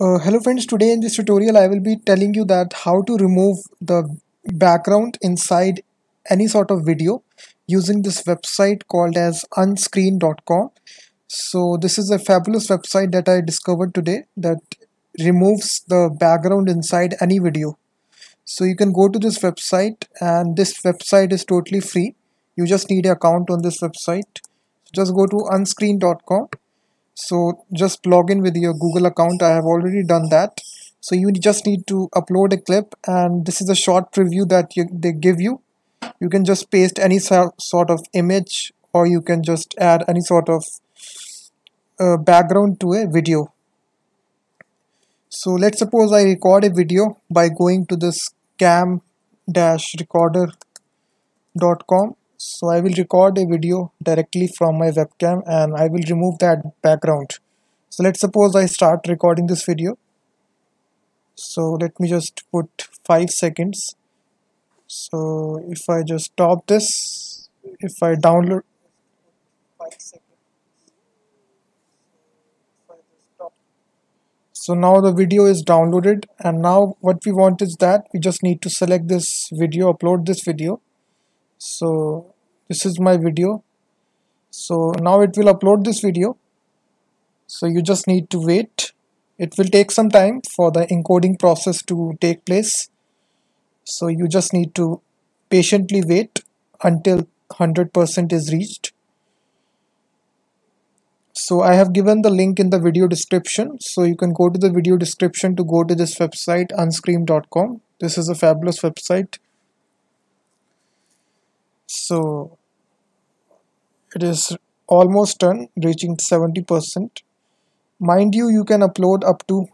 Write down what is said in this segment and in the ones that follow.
Hello friends, today in this tutorial I will be telling you that how to remove the background inside any sort of video using this website called as unscreen.com. So this is a fabulous website that I discovered today that removes the background inside any video. So you can go to this website, and this website is totally free. You just need an account on this website. Just go to unscreen.com. So just log in with your Google account. I have already done that. So you just need to upload a clip, and this is a short preview that they give you. You can just paste any sort of image, or you can just add any sort of background to a video. So let's suppose I record a video by going to this cam-recorder.com. So I will record a video directly from my webcam, and I will remove that background. So let's suppose I start recording this video. So let me just put 5 seconds. So if I just stop this, if I download 5 seconds. So now the video is downloaded, and now what we want is that we just need to select this video, upload this video. So this is my video. So now it will upload this video. So you just need to wait. It will take some time for the encoding process to take place. So you just need to patiently wait until 100% is reached. So I have given the link in the video description. So you can go to the video description to go to this website unscreen.com. This is a fabulous website. So it is almost done, reaching 70%. Mind you, you can upload up to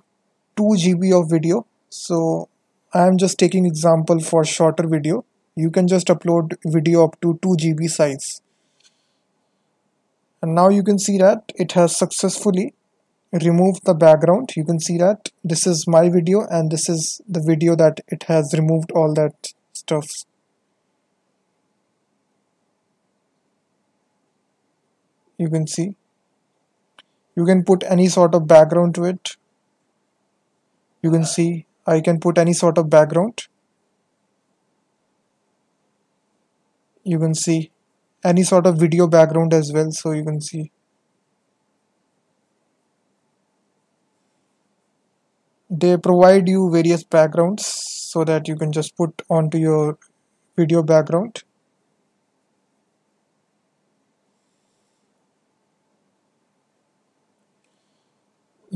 2 GB of video. So I am just taking example for shorter video. You can just upload video up to 2 GB size. And now you can see that it has successfully removed the background. You can see that this is my video, and this is the video that it has removed all that stuff. You can see, you can put any sort of background to it. You can see I can put any sort of background. You can see any sort of video background as well. So you can see they provide you various backgrounds so that you can just put onto your video background.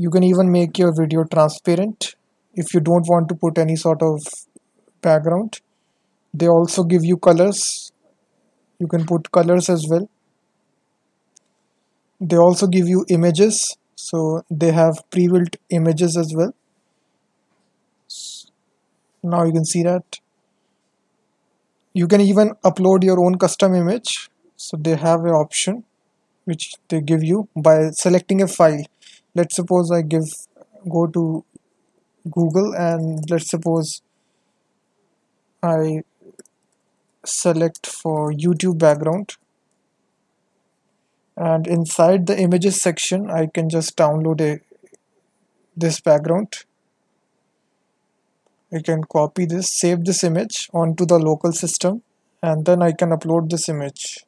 You can even make your video transparent if you don't want to put any sort of background. They also give you colors. You can put colors as well. They also give you images. So they have pre-built images as well. Now you can see that. You can even upload your own custom image. So they have an option which they give you by selecting a file. Let's suppose I go to Google, and let's suppose I select for YouTube background, and inside the images section I can just download this background. I can copy this, save this image onto the local system, and then I can upload this image.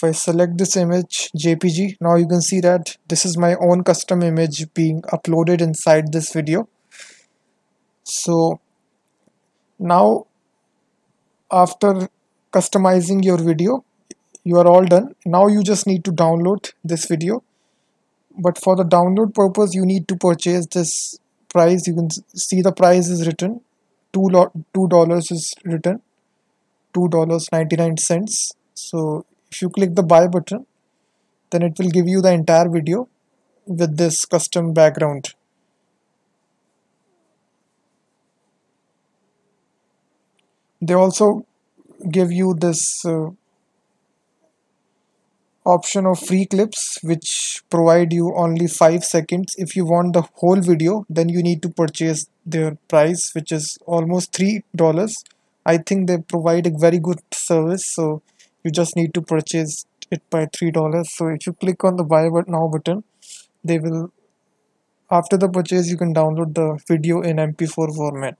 If I select this image JPG, now you can see that this is my own custom image being uploaded inside this video. So now after customizing your video, you are all done. Now you just need to download this video, but for the download purpose you need to purchase this price. You can see the price is written $2 is written, $2.99. So if you click the buy button, then it will give you the entire video with this custom background. They also give you this option of free clips, which provide you only 5 seconds. If you want the whole video, then you need to purchase their price, which is almost $3. I think they provide a very good service. So you just need to purchase it by $3. So if you click on the buy now button, they will, after the purchase, you can download the video in MP4 format.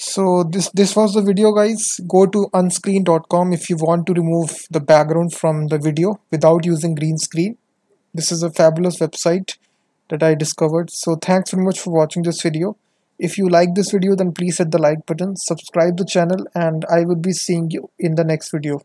So this was the video, guys. Go to unscreen.com if you want to remove the background from the video without using green screen. This is a fabulous website that I discovered. So thanks very much for watching this video. If you like this video, then please hit the like button, subscribe the channel, and I will be seeing you in the next video.